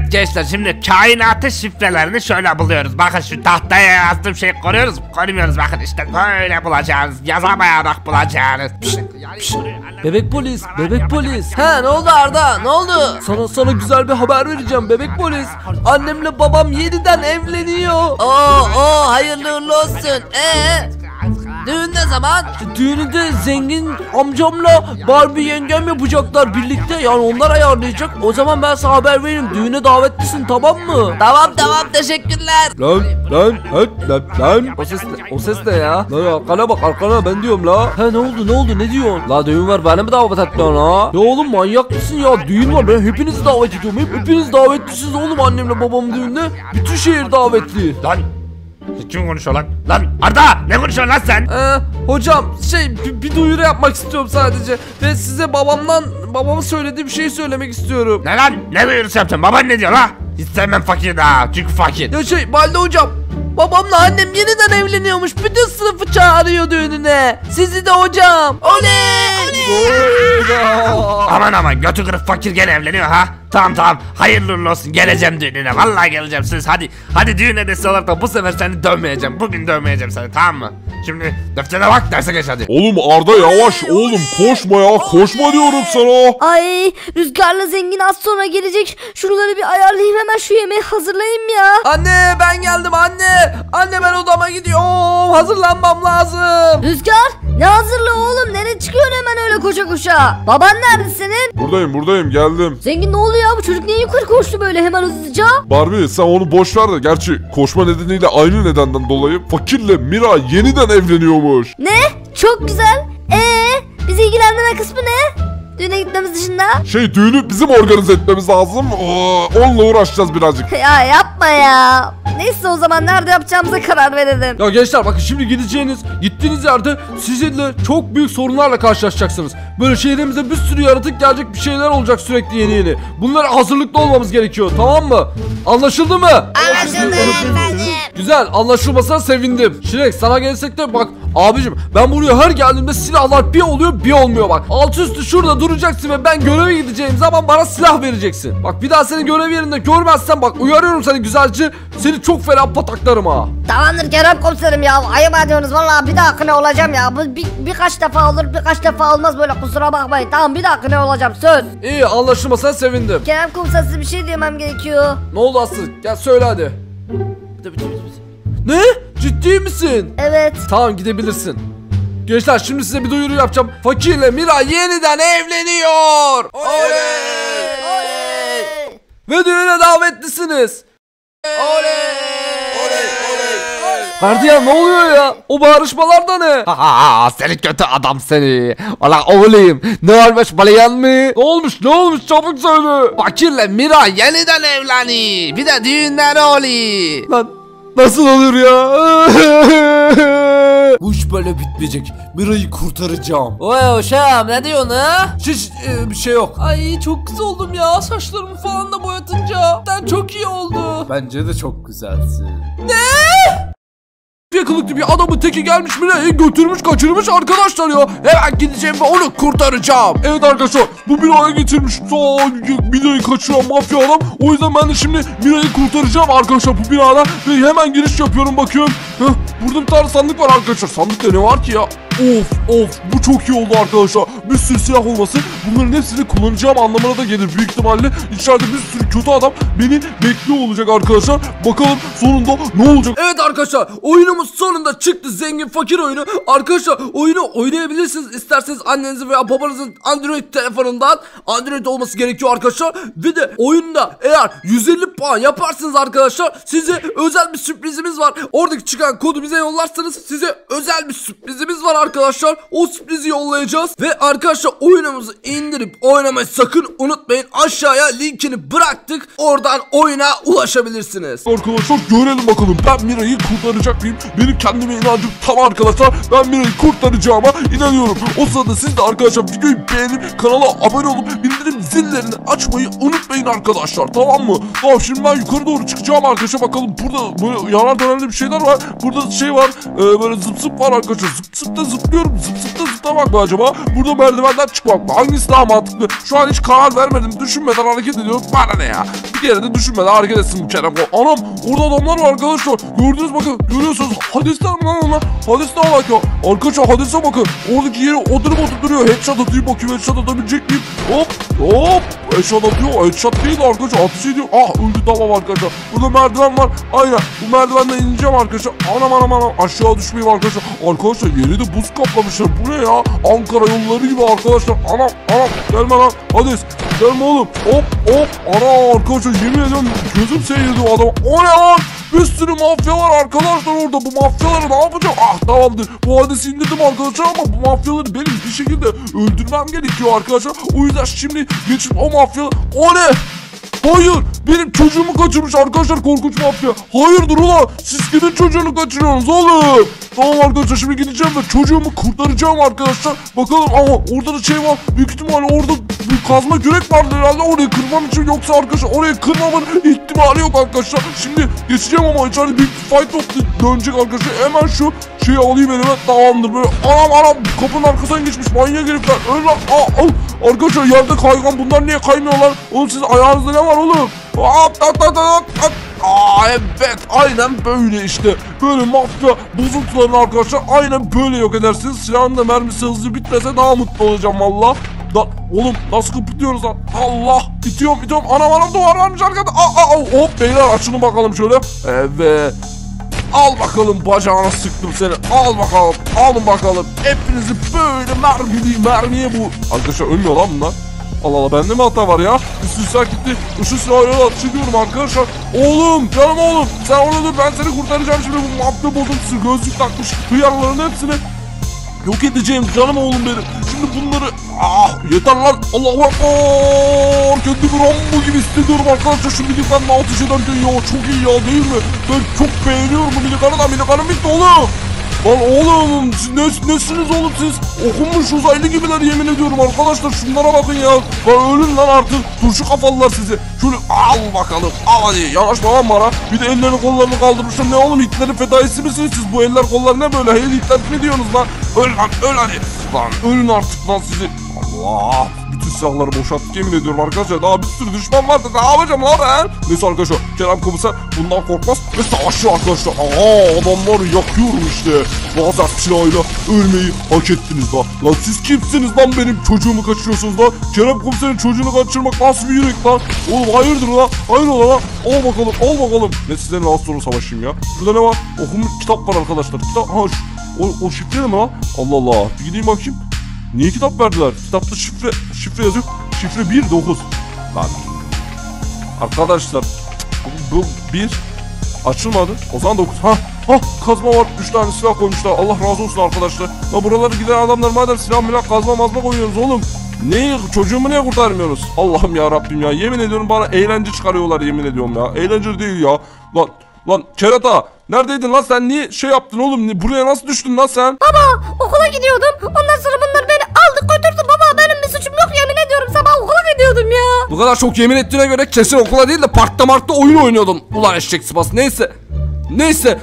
Evet gençler, şimdi kainatın şifrelerini şöyle buluyoruz. Bakın şu tahtaya yazdığım şeyi koruyoruz, korumuyoruz. Bakın işte böyle bulacağınız, yazamayarak bulacağınız. Bebek polis, bebek polis. He, ne oldu Arda, ne oldu? Sana güzel bir haber vereceğim bebek polis. Annemle babam yeniden evleniyor. Oo, hayırlı uğurlu olsun. Düğün ne zaman? Düğünü de zengin amcamla Barbie yengem yapacaklar birlikte. Yani onlar ayarlayacak. O zaman ben sana haber veririm. Düğüne davetlisin, tamam mı? Tamam, teşekkürler. Lan. O ses ne ya? Lan arkana bak, arkana ben diyorum la. He, ne oldu ne diyorsun? La düğün var, bana mı davet etmiyorsun ha? Ya oğlum manyak mısın ya? Düğün var, ben hepinizi davet ediyorum. Hepiniz davetlisiniz oğlum, annemle babamın düğününe. Bütün şehir davetli. Lan. Kim konuşuyor lan? Lan Arda, ne konuşuyorsun lan sen? Hocam bir duyuru yapmak istiyorum sadece. Ve size babamın söylediği bir şeyi söylemek istiyorum. Ne lan? Ne duyurusu yaptın? Baban ne diyor la? Hiç sevmem fakir daha. Çünkü fakir. Ya Balde hocam, babamla annem yeniden evleniyormuş. Bütün sınıfı çağırıyor düğününe. Sizi de hocam. Oley! Aman götü kırık fakir gene evleniyor ha. Tamam, hayırlı olsun, geleceğim düğününe, vallahi geleceğim. Siz hadi düğün hediyesi olarak da bu sefer seni dövmeyeceğim, bugün dövmeyeceğim seni, tamam mı? Şimdi deftere bak, derse geç hadi. Oğlum Arda yavaş oğlum, koşma ya, koşma diyorum sana. Ay Rüzgar'la zengin az sonra gelecek, şuraları bir ayarlayayım, hemen şu yemeği hazırlayayım ya. Anne ben geldim anne, ben odama gidiyorum, hazırlanmam lazım. Rüzgar ne hazırlığı oğlum, nereye çıkıyorsun hemen öyle koşa koşa? Baban nerede senin? Buradayım geldim. Zengin ne oluyor? Ya bu çocuk niye yukarı koştu böyle hemen hızlıca? Barbie sen onu boş ver de, gerçi koşma nedeniyle aynı nedenden dolayı fakirle Mira yeniden evleniyormuş. Ne? Çok güzel. Bizi ilgilendiren kısmı ne? Düğüne gitmemiz dışında. Düğünü bizim organize etmemiz lazım. Onunla uğraşacağız birazcık. Ya yapma ya. Neyse o zaman nerede yapacağımıza karar verelim. Ya gençler bakın, şimdi gittiğiniz yerde sizinle çok büyük sorunlarla karşılaşacaksınız. Böyle şehrimize bir sürü yaratık gelecek, bir şeyler olacak sürekli yeni. Bunlara hazırlıklı olmamız gerekiyor, tamam mı? Anlaşıldı mı? Anlaşıldı efendim. Güzel, anlaşılmasına sevindim. Şirek sana gelsek de bak abicim, ben buraya her geldiğimde silahlar bir oluyor bir olmuyor bak. Altı üstü şurada duracaksın ve ben göreve gideceğim zaman bana silah vereceksin. Bak bir daha seni görev yerinde görmezsen bak uyarıyorum seni güzelce. Seni çok fena pataklarım ha. Tamamdır Kerem komiserim ya, ayıp ediyorsunuz vallahi, bir daha kına olacağım ya. Bu birkaç defa olur birkaç defa olmaz böyle, kusura bakmayın. Tamam, bir daha kına olacağım söz. İyi, anlaşılmasına sevindim. Kerem komiser, size bir şey demem gerekiyor. Ne oldu Aslı? Gel söyle hadi. Ne? Ciddi misin? Evet. Tamam, gidebilirsin. Gençler şimdi size bir duyuru yapacağım. Fakirle Miray yeniden evleniyor. Oley! Oley! Ve düğüne davetlisiniz. Oley! Gardiyan ne oluyor ya? O bağırışmalarda ne? Seni kötü adam seni. Ulan oğlum ne olmuş balayan mı? Ne olmuş çabuk söyle. Fakirle Miray yeniden evleniyor. Bir de düğünler oluyor. Lan nasıl olur ya? Bu iş böyle bitmeyecek. Miray'ı kurtaracağım. Oy uşağım, ne diyorsun ha? Bir şey yok. Ay çok güzel oldum ya. Saçlarımı falan da boyatınca. Sen çok iyi oldu. Bence de çok güzelsin. Ne? Yakılıklı bir adamın teki gelmiş, Miray'ı götürmüş kaçırmış arkadaşlar ya. Hemen gideceğim ve onu kurtaracağım. Evet arkadaşlar, bu Miray'a getirmiş. Miray'ı kaçıran mafya adam. O yüzden ben de şimdi Miray'ı kurtaracağım arkadaşlar bu binada. Ve hemen giriş yapıyorum, bakıyorum. Burada bir tane sandık var arkadaşlar. Sandıkta ne var ki ya? Of bu çok iyi oldu arkadaşlar. Bir sürü silah olması, bunların hepsini kullanacağım anlamına da gelir büyük ihtimalle. İçeride bir sürü kötü adam beni bekliyor olacak arkadaşlar. Bakalım sonunda ne olacak? Evet arkadaşlar, oyunumuz sonunda çıktı, zengin fakir oyunu. Arkadaşlar oyunu oynayabilirsiniz isterseniz annenizin veya babanızın Android telefonundan. Android olması gerekiyor arkadaşlar. Ve de oyunda eğer 150 puan yaparsınız arkadaşlar, size özel bir sürprizimiz var. Oradaki çıkan kodu bize yollarsanız size özel bir sürprizimiz var arkadaşlar. O sürprizi yollayacağız. Ve arkadaşlar oyunumuzu indirip oynamayı sakın unutmayın. Aşağıya linkini bıraktık. Oradan oyuna ulaşabilirsiniz. Arkadaşlar görelim bakalım, ben Miray'ı kurtaracak mıyım? Benim kendime inancım tam arkadaşlar. Ben Miray'ı kurtaracağıma inanıyorum. O sırada siz de arkadaşlar videoyu beğenip kanala abone olup bildirim zillerini açmayı unutmayın arkadaşlar. Tamam mı? Tamam, şimdi ben yukarı doğru çıkacağım arkadaşlar. Bakalım burada böyle yanar dönerli bir şeyler var. Burada şey var. Böyle zıp zıp var arkadaşlar. Zıp zıp da zıplıyorum. Zıp zıp da zıplıyorum. atlamak mı acaba? Burada merdivenden çıkmak mı? Hangisi daha mantıklı? Şu an hiç karar vermedim. Düşünmeden hareket ediyorum. Bana ne ya? Bir kere de düşünmeden hareket etsin bu kerem. Anam orada adamlar var arkadaşlar. Gördünüz bakın. Görüyorsunuz. Hadisler mi lan onlar? Hadis ne alaka? Arkadaşlar hadise bakın. Oradaki yeri oturup duruyor. Headshot atayım bakayım. Headshot atabilecek miyim? Hop. Hop. Headshot atıyor. Headshot değil arkadaşlar. Atışı ediyor. Ah öldü tamam arkadaşlar. Burada merdiven var. Aynen. Bu merdivenden ineceğim arkadaşlar. Anam. Aşağı düşmeyeyim arkadaşlar. Arkadaşlar yeri de buz kaplamışlar. Bu ne ya? Ankara yolları gibi arkadaşlar. Anam. Gelme lan. Hadis. Gelme oğlum. Hop. Ana arkadaşlar yemin ediyorum. Gözüm seyirdi o adama. O ne lan? Bir sürü mafya var arkadaşlar orada. Bu mafyaları ne yapacağım? Ah tamamdır. Bu hadisi indirdim arkadaşlar ama bu mafyaları benim bir şekilde öldürmem gerekiyor arkadaşlar. O yüzden şimdi geçip o mafya... O ne? Hayır! Benim çocuğumu kaçırmış arkadaşlar korkunç mafya. Hayırdır ulan? Siz kimin çocuğunu kaçırıyorsunuz oğlum? Tamam arkadaşlar şimdi gideceğim ve çocuğumu kurtaracağım arkadaşlar. Bakalım ama orada da şey var. Büyük ihtimalle orada bir kazma kürek vardı herhalde. Orayı kırmam için yoksa arkadaşlar orayı kırmamın ihtimali yok arkadaşlar. Şimdi geçeceğim ama içeride bir fight oldu dönecek arkadaşlar. Hemen şu şeyi alayım elime. Tamamdır böyle. Anam kapının arkasından geçmiş. Manyak herifler. Öyle lan. Arkadaşlar yerde kaygan. Bunlar niye kaymıyorlar? Oğlum siz ayağınızda ne var oğlum? At. Evet aynen böyle işte. Böyle mafya bozuntularını arkadaşlar aynen böyle yok edersiniz. Silahın da mermisi hızlı bitmese daha mutlu olacağım valla. Oğlum nasıl kıpırdıyoruz lan? Allah itiyorum. Anam duvar varmış arkada. Hop beyler açılın bakalım şöyle. Evet. Al bakalım bacağına sıktım seni. Al bakalım. Alın bakalım. Hepinizi böyle mermiye bu. Arkadaşlar ölmüyor lan bunlar. Allah bende mi hata var ya? Üstüsel gitti. Işık silahıyla atış ediyorum arkadaşlar. Oğlum canım oğlum. Sen orada dur ben seni kurtaracağım şimdi. Bu mafya bozuntusu gözlük takmış. Hıyarların hepsini yok edeceğim canım oğlum benim. Şimdi bunları... yeter lan. Allah'u akbar. Kendimi Rambo gibi hissediyorum arkadaşlar. Şu milikanın atış ederken ya çok iyi ya değil mi? Ben çok beğeniyorum bu milikanı da. Milikanım bitti oğlum. Lan oğlum nesiniz oğlum siz? Okunmuş uzaylı gibiler yemin ediyorum arkadaşlar. Şunlara bakın ya. Lan ölün lan artık. Turşu kafalılar sizi. Şöyle al bakalım. Al hadi. Yanaşma lan bana. Bir de ellerini kollarını kaldırmışlar. Ne oğlum Hitler'in fedaisi misiniz siz? Bu eller kollar ne böyle? Hey Hitler mi diyorsunuz lan? Öl hadi. Lan ölün artık lan sizi. Allah. Bütün silahları boşalttık yemin ediyorum arkadaşlar. Daha bir sürü düşman vardı. Ne yapacağım lan ben? Neyse arkadaşlar Kerem Komiser bundan korkmaz ve savaşıyor arkadaşlar. Adamları yakıyorum işte. Lazer silahıyla ölmeyi hak ettiniz lan. Lan siz kimsiniz lan benim çocuğumu kaçırıyorsunuz lan? Kerem Komiser'in çocuğunu kaçırmak nasıl bir yürek lan? Oğlum hayırdır lan? Hayrola lan? Al bakalım. Ne size ne az sonra savaşayım ya. Burada ne var? Okumuş kitap var arkadaşlar. Kitap. O şifre mi lan? Allah Allah. Bir gideyim bakayım. Niye kitap verdiler? Kitapta şifre yazıyor. Şifre 19. Lan. Arkadaşlar. Bu 1 açılmadı. O zaman 9. Ha kazma var. 3 tane silah koymuşlar. Allah razı olsun arkadaşlar. Ya buraları giden adamlar madem silah kazma koyuyoruz oğlum. Çocuğumu niye kurtarmıyoruz? Allah'ım ya Rabbim ya. Yemin ediyorum bana eğlence çıkarıyorlar yemin ediyorum ya. Eğlence değil ya. Lan kerata. Neredeydin lan sen? Niye şey yaptın oğlum? Buraya nasıl düştün lan sen? Baba okula gidiyordum. Ondan sonra bunlar beni aldı götürdü baba. Benim bir suçum yok yemin ediyorum. Sabah okula gidiyordum ya. Bu kadar çok yemin ettiğine göre kesin okula değil de parkta oyun oynuyordum. Ulan eşek sıpası. Neyse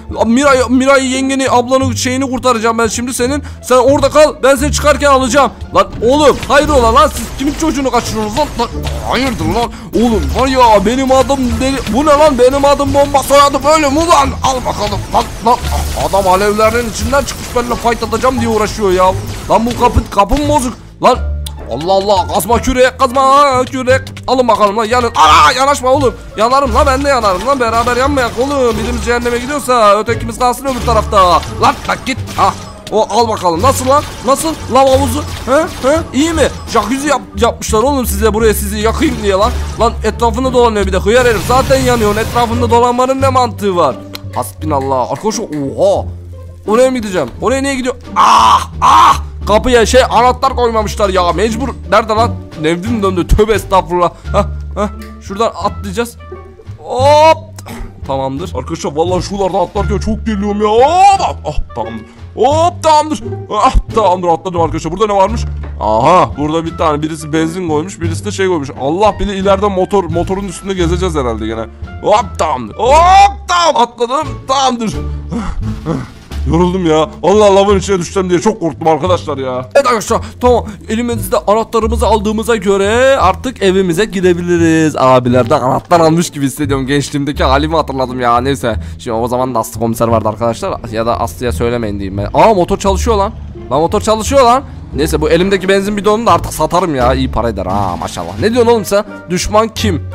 Miray yengeni ablanın şeyini kurtaracağım ben şimdi senin. Sen orada kal ben seni çıkarken alacağım. Lan oğlum hayrola lan siz kimin çocuğunu kaçırıyorsunuz lan? Hayırdır lan oğlum var ya benim adım bu ne lan benim adım bomba soyadım öyle mi lan? Al bakalım lan adam alevlerin içinden çıkmış benimle fight atacağım diye uğraşıyor ya. Lan bu kapım bozuk lan. Allah kazma kürek alın bakalım lan yanın. Yanaşma oğlum yanarım lan ben de yanarım lan beraber yanmayak oğlum birimiz cehenneme gidiyorsa ötekimiz kalsın öbür tarafta lan git al bakalım nasıl lav havuzu iyi mi jacuzzi yapmışlar oğlum size buraya sizi yakayım diye lan etrafında dolanıyor bir de hıyar herif zaten yanıyor etrafında dolanmanın ne mantığı var hasbinallah arkadaşlar oha oraya mı gideceğim oraya niye gidiyor kapıya anahtar koymamışlar ya mecbur. Nerede lan? Nevdim döndü. Tövbe estağfurullah. Şuradan atlayacağız. Hop. Tamamdır. Arkadaşlar vallahi şuralarda atlarken çok geliyorum ya. Hop. Tamamdır. Hop tamamdır. Tamamdır atladım arkadaşlar. Burada ne varmış? Burada bir tane birisi benzin koymuş birisi de şey koymuş. Allah bilir ileride motorun üstünde gezeceğiz herhalde gene. Hop tamamdır. Hop tamam atladım. Tamamdır. Yoruldum ya. Allah lavın içine düşsem diye çok korktum arkadaşlar ya. Evet arkadaşlar, tamam, elimizde anahtarımızı aldığımıza göre artık evimize gidebiliriz. Abilerden anahtar almış gibi hissediyorum. Gençliğimdeki halimi hatırladım ya. Neyse. Şimdi o zaman da Aslı komiser vardı arkadaşlar. Ya da Aslı'ya söylemeyin diyeyim ben. Aa, motor çalışıyor lan. Lan motor çalışıyor lan. Neyse, bu elimdeki benzin bidonunu da artık satarım ya. İyi para eder ha, maşallah. Ne diyorsun oğlum sen? Düşman kim?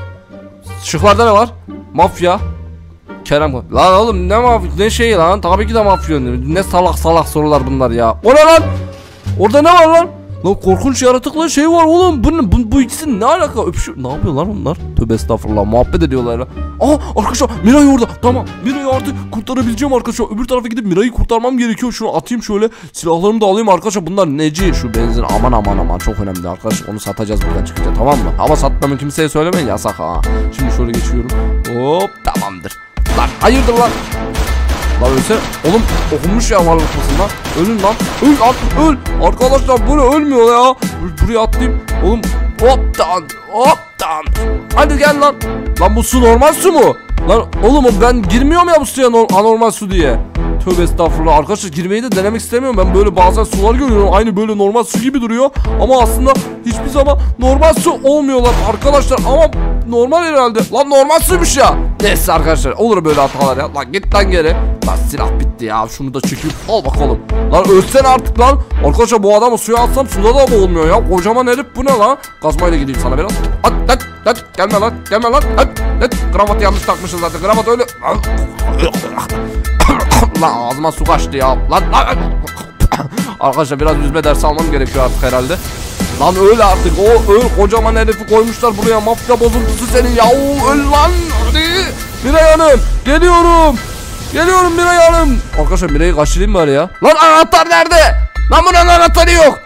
Şıklarda ne var? Mafya. Kerem. Lan oğlum ne mafya? Ne şey lan? Tabii ki de mafya. Ne salak salak sorular bunlar ya. O ne lan? Orada ne var lan? Lan korkunç yaratıklar şey var oğlum. Bu ikisinin ne alaka? Öpüşüyor. Ne yapıyorlar bunlar? Tövbe estağfurullah. Muhabbet ediyorlar ya. Aha arkadaşlar, Miray orada. Tamam, Miray'ı artık kurtarabileceğim arkadaşlar. Öbür tarafa gidip Miray'ı kurtarmam gerekiyor. Şunu atayım şöyle. Silahlarımı da alayım arkadaşlar. Bunlar neci? Şu benzin aman aman aman çok önemli arkadaşlar. Onu satacağız buradan çıkınca, tamam mı? Ama satmamı kimseye söylemeyin, yasak ha. Şimdi şöyle geçiyorum. Hop, tamamdır. Lan hayırdır lan? Lan ölse oğlum, okunmuş ya varlık mısın? Ölün lan. Öl artık, öl. Arkadaşlar böyle ölmüyor ya. Buraya atlayayım. Oğlum hoptan hoptan. Hadi gel lan. Lan bu su normal su mu? Lan oğlum ben girmiyorum ya bu suya anormal su diye. Tövbe estağfurullah. Arkadaşlar girmeyi de denemek istemiyorum. Ben böyle bazen sular görüyorum. Aynı böyle normal su gibi duruyor. Ama aslında hiçbir zaman normal su olmuyorlar arkadaşlar. Ama normal herhalde. Lan normal suymuş ya. Neyse arkadaşlar, olur böyle hatalar ya. Lan git lan geri. Lan silah bitti ya. Şunu da çekip al bakalım. Lan ölsen artık lan. Arkadaşlar bu adamı suya atsam suda da boğulmuyor ya. Kocaman herif bu ne lan. Kazmayla gideyim sana biraz. At at at. Gelme lan. Gelme lan. At at. Kravatı yanlış takmışız zaten. Kravat öyle. Lan ağzıma su kaçtı ya. Lan lan. Arkadaşlar biraz yüzme dersi almam gerekiyor artık herhalde. Lan öyle artık. O öl, kocaman herifi koymuşlar buraya. Mafya bozuntusu senin ya. O öl lan. Miray Hanım, geliyorum. Geliyorum Miray Hanım. Arkadaşlar Miray'ı kaçırayım bari ya. Lan anahtar nerede? Lan bunun anahtarı yok.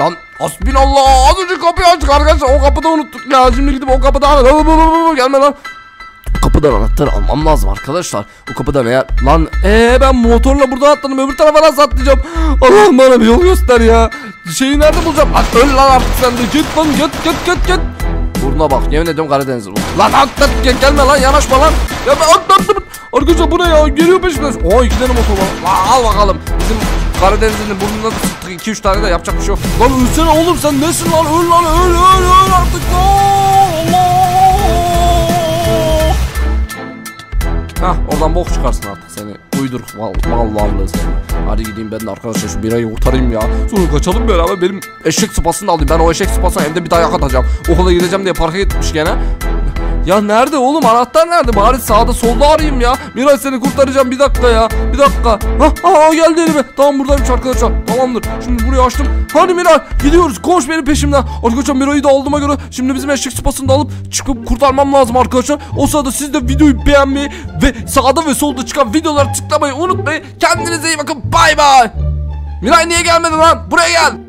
Lan hasbinallah, az önce kapıyı açtık arkadaşlar. O kapıda unuttuk ya. Şimdi gidip o kapıda anahtar. Gelme lan. Kapıdan anahtarı almam lazım arkadaşlar. Bu kapıdan eğer lan ben motorla buradan atladım, öbür tarafa nasıl atlayacağım? Allah'ım bana bir yol göster ya. Şeyi nerede bulacağım? At, öl lan artık sen de. Git lan, git git git git. Burnuna bak, yemin ediyorum Karadenizli. Lan atlat, gelme lan, yanaşma lan. Ya atlattım. Arkadaşlar bu ne ya? Geliyor peşimden. Oo, iki tane motor var. Lan al bakalım. Bizim Karadenizli'nin burnuna da sıktık 2-3 tane de, yapacak bir şey yok. Lan ölsene oğlum sen, nesin lan? Öl lan, öl artık lan. Hah, oradan bok çıkarsın artık seni. Uyduruk vallahi seni. Hadi gideyim ben de arkadaşlar şu Miray'ı kurtarayım ya. Sonra kaçalım beraber, benim eşek sıpasını da alayım. Ben o eşek sıpasına hem de bir daha yak atacağım. Okula gideceğim diye parka gitmiş gene. Ya nerede oğlum anahtar nerede? Bari sağda solda arayayım ya. Miray seni kurtaracağım, bir dakika ya. Bir dakika. Ha geldi elime. Tamam, buradaymış arkadaşlar. Tamamdır. Şimdi burayı açtım. Hadi Miray gidiyoruz. Koş benim peşimden. Arkadaşlar Miray'ı da aldığıma göre şimdi bizim eşek sıpasını da alıp çıkıp kurtarmam lazım arkadaşlar. O sırada siz de videoyu beğenmeyi ve sağda ve solda çıkan videoları tıklamayı unutmayın. Kendinize iyi bakın. Bay bay. Miray niye gelmedin lan? Buraya gel.